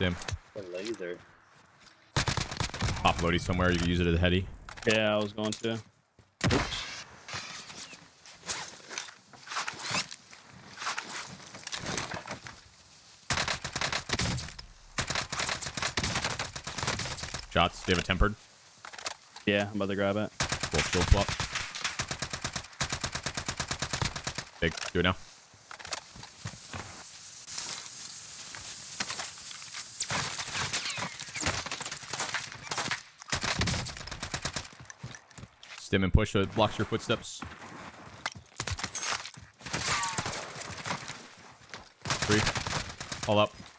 him. The laser. Pop loady somewhere. You can use it as a heady. Yeah, I was going to. Oops. Shots. Do you have a tempered? Yeah, I'm about to grab it. Cool. Still flop. Big. Do it now. Stim and push so it blocks your footsteps. 3. All up.